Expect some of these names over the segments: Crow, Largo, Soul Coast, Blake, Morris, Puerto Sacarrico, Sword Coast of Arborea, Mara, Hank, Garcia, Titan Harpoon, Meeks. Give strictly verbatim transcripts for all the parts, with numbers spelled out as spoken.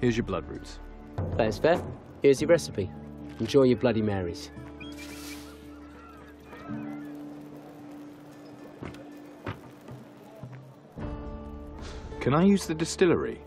Here's your blood roots. Thanks, Beth. Here's your recipe. Enjoy your Bloody Marys. Can I use the distillery?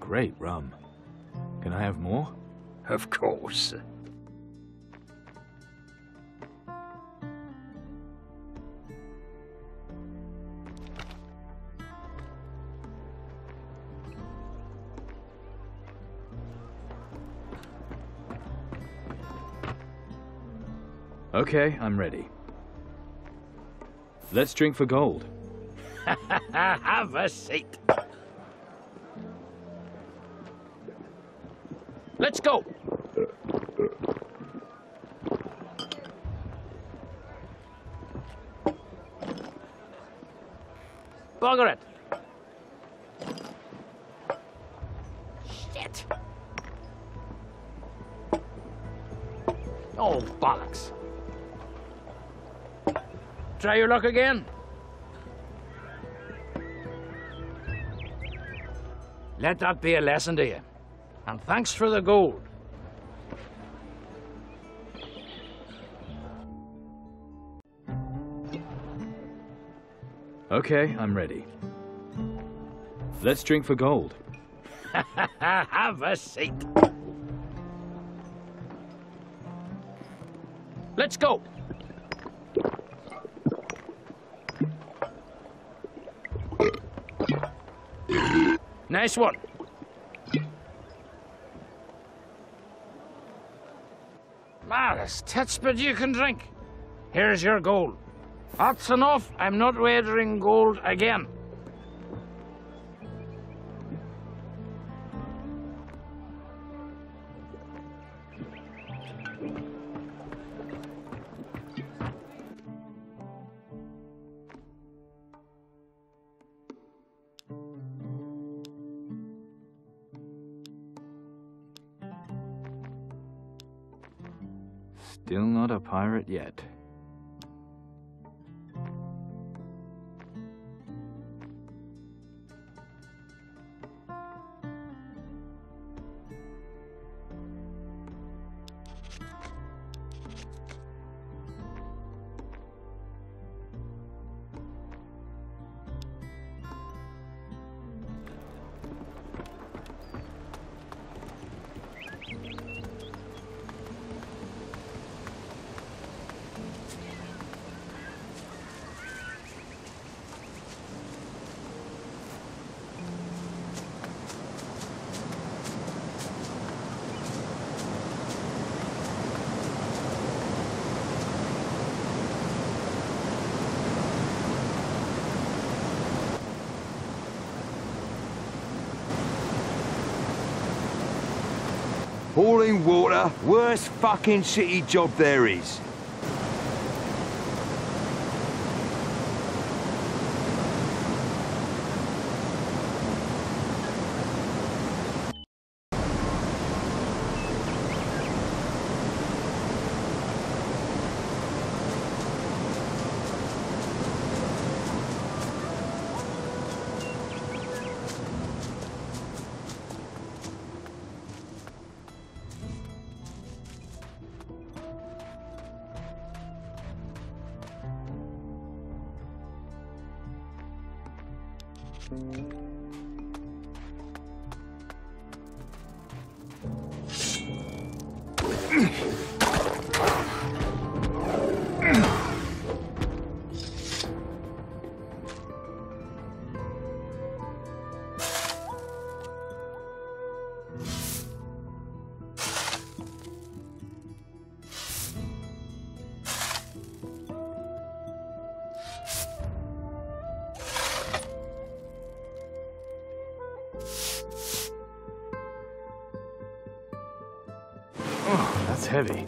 Great rum. Can I have more? Of course. Okay, I'm ready. Let's drink for gold. Have a seat. Let's go. Bugger it. Shit. Oh, bollocks. Try your luck again. Let that be a lesson to you. And thanks for the gold. Okay, I'm ready. Let's drink for gold. Have a seat. Let's go. Nice one. Morris, tits but you can drink. Here's your gold. That's enough. I'm not wagering gold again. Still not a pirate yet. Hauling water, worst fucking city job there is. Heavy.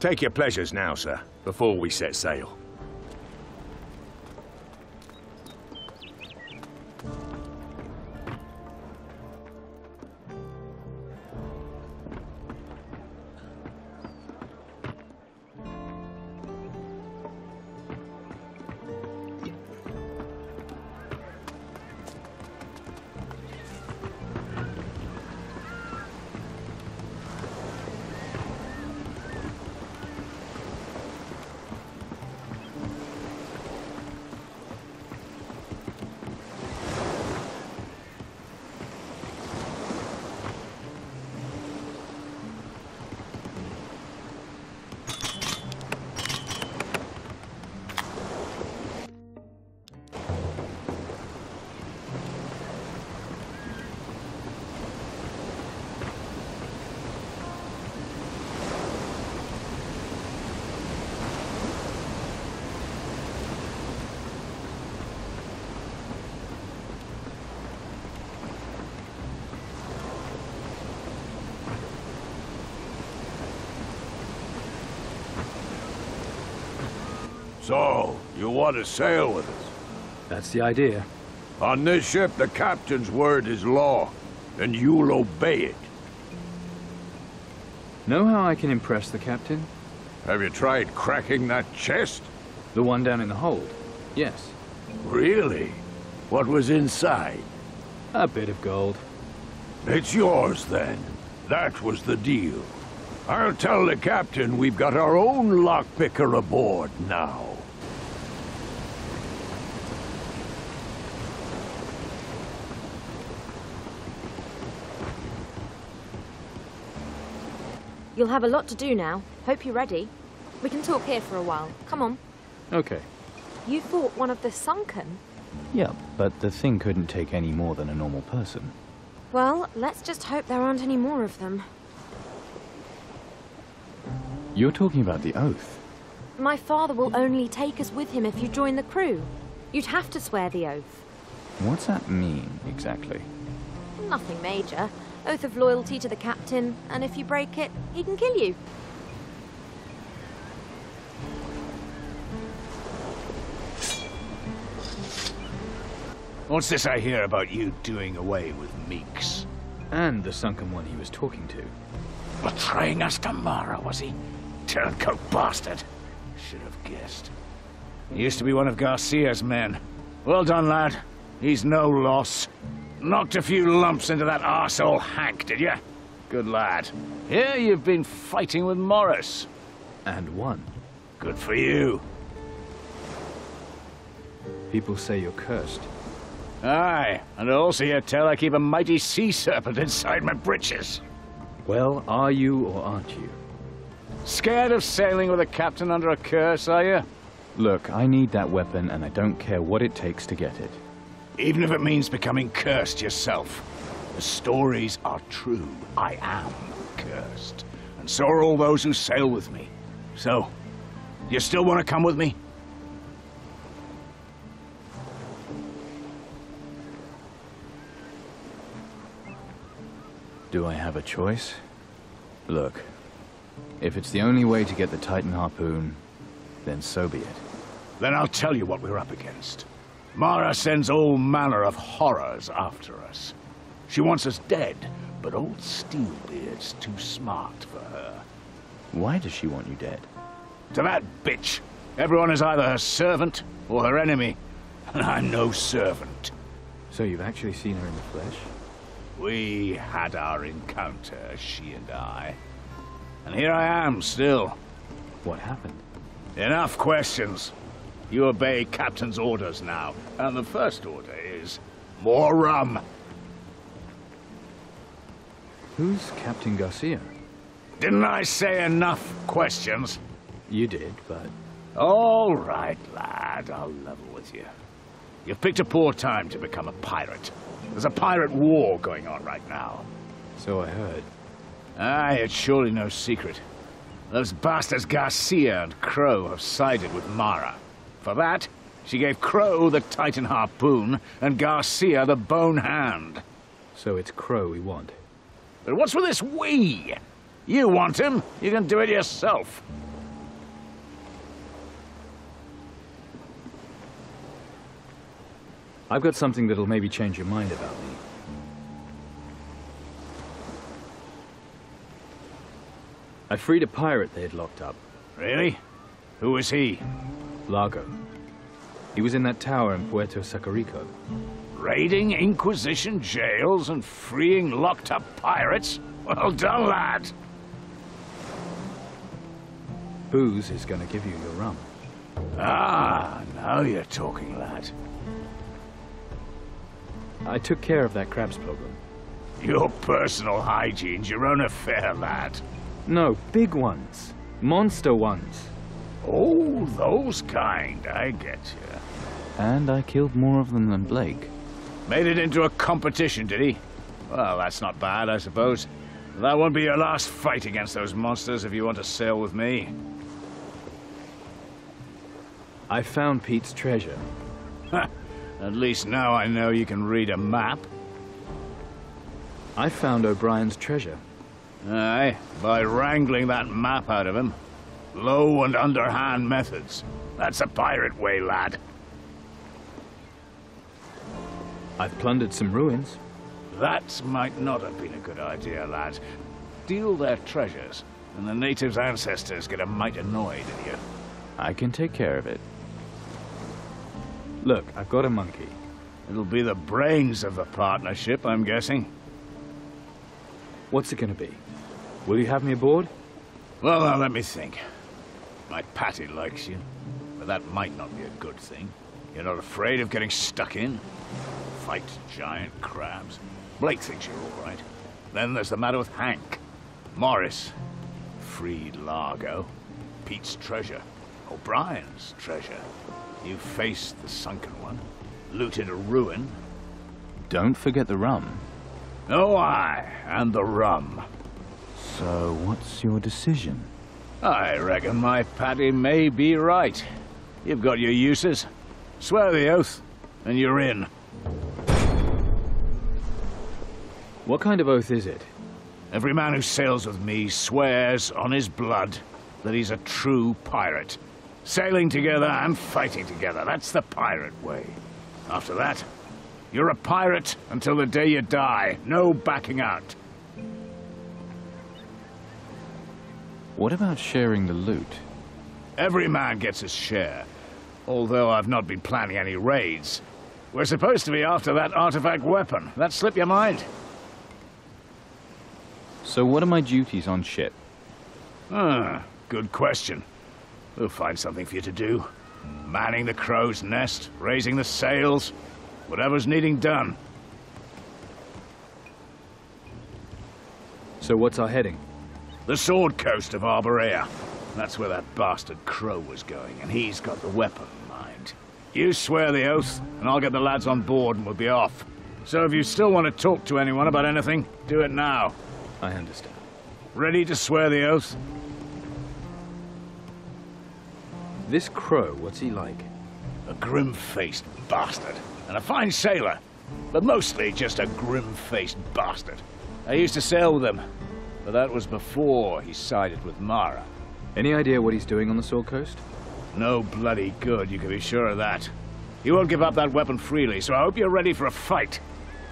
Take your pleasures now, sir, before we set sail. So, you want to sail with us? That's the idea. On this ship, the captain's word is law, and you'll obey it. Know how I can impress the captain? Have you tried cracking that chest? The one down in the hold, yes. Really? What was inside? A bit of gold. It's yours, then. That was the deal. I'll tell the captain we've got our own lockpicker aboard now. You'll have a lot to do now. Hope you're ready. We can talk here for a while. Come on. Okay. You thought one of the sunken? Yeah, but the thing couldn't take any more than a normal person. Well, let's just hope there aren't any more of them. You're talking about the oath. My father will only take us with him if you join the crew. You'd have to swear the oath. What's that mean, exactly? Nothing major. Oath of loyalty to the captain, and if you break it, he can kill you. What's this I hear about you doing away with Meeks? And the sunken one he was talking to. Betraying us to Mara, was he? Turncoat bastard. Should have guessed. He used to be one of Garcia's men. Well done, lad. He's no loss. Knocked a few lumps into that arsehole Hank, did you? Good lad. Here you've been fighting with Morris. And won. Good for you. People say you're cursed. Aye, and I'll also you tell I keep a mighty sea serpent inside my breeches. Well, are you or aren't you? Scared of sailing with a captain under a curse, are you? Look, I need that weapon and I don't care what it takes to get it. Even if it means becoming cursed yourself. The stories are true. I am cursed. And so are all those who sail with me. So, You still want to come with me? Do I have a choice? Look, if it's the only way to get the Titan Harpoon, then so be it. Then I'll tell you what we're up against. Mara sends all manner of horrors after us. She wants us dead, but old Steelbeard's too smart for her. Why does she want you dead? To that bitch! Everyone is either her servant or her enemy, and I'm no servant. So you've actually seen her in the flesh? We had our encounter, she and I. And here I am, still. What happened? Enough questions. You obey Captain's orders now, and the first order is more rum. Who's Captain Garcia? Didn't I say enough questions? You did, but... All right, lad, I'll level with you. You've picked a poor time to become a pirate. There's a pirate war going on right now. So I heard. Aye, it's surely no secret. Those bastards Garcia and Crow have sided with Mara. For that, she gave Crow the Titan Harpoon and Garcia the Bone Hand. So it's Crow we want. But what's with this we? You want him, you can do it yourself. I've got something that'll maybe change your mind about me. I freed a pirate they had locked up. Really? Who was he? Largo. He was in that tower in Puerto Sacarrico. Raiding Inquisition jails and freeing locked-up pirates? Well done, lad! Booze is gonna give you your rum. Ah, now you're talking, lad. I took care of that crab's problem. Your personal hygiene's your own affair, lad. No, big ones. Monster ones. Oh, those kind. I get you. And I killed more of them than Blake. Made it into a competition, did he? Well, that's not bad, I suppose. That won't be your last fight against those monsters if you want to sail with me. I found Pete's treasure. At least now I know you can read a map. I found O'Brien's treasure. Aye, by wrangling that map out of him. Low and underhand methods. That's a pirate way, lad. I've plundered some ruins. That might not have been a good idea, lad. Steal their treasures, and the natives' ancestors get a mite annoyed at you. I can take care of it. Look, I've got a monkey. It'll be the brains of the partnership, I'm guessing. What's it gonna be? Will you have me aboard? Well, now, let me think. My Patty likes you, but that might not be a good thing. You're not afraid of getting stuck in? Fight giant crabs. Blake thinks you're all right. Then there's the matter with Hank. Morris. Freed Largo. Pete's treasure. O'Brien's treasure. You faced the sunken one, looted a ruin. Don't forget the rum. Oh, aye, and the rum. So what's your decision? I reckon my Patty may be right. You've got your uses. Swear the oath, and you're in. What kind of oath is it? Every man who sails with me swears on his blood that he's a true pirate. Sailing together and fighting together, that's the pirate way. After that, you're a pirate until the day you die. No backing out. What about sharing the loot? Every man gets his share, although I've not been planning any raids. We're supposed to be after that artifact weapon. That slipped your mind? So what are my duties on ship? Ah, good question. We'll find something for you to do. Manning the crow's nest, raising the sails, whatever's needing done. So what's our heading? The Sword Coast of Arborea. That's where that bastard Crow was going, and he's got the weapon in mind. You swear the oath, and I'll get the lads on board and we'll be off. So if you still want to talk to anyone about anything, do it now. I understand. Ready to swear the oath? This Crow, what's he like? A grim-faced bastard, and a fine sailor, but mostly just a grim-faced bastard. I used to sail with him, but that was before he sided with Mara. Any idea what he's doing on the Soul Coast? No bloody good, you can be sure of that. He won't give up that weapon freely, so I hope you're ready for a fight.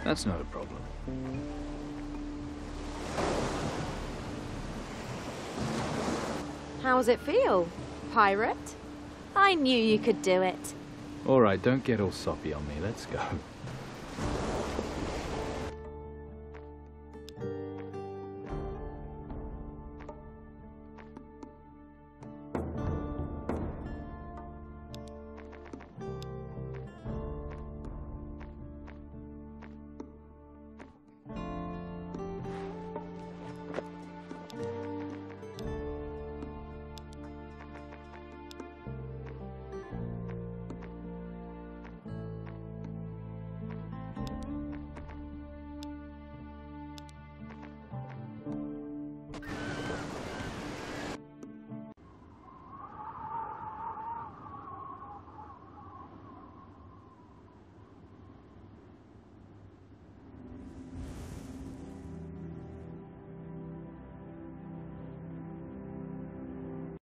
That's not a problem. How's it feel, pirate? I knew you could do it. All right, don't get all soppy on me. Let's go.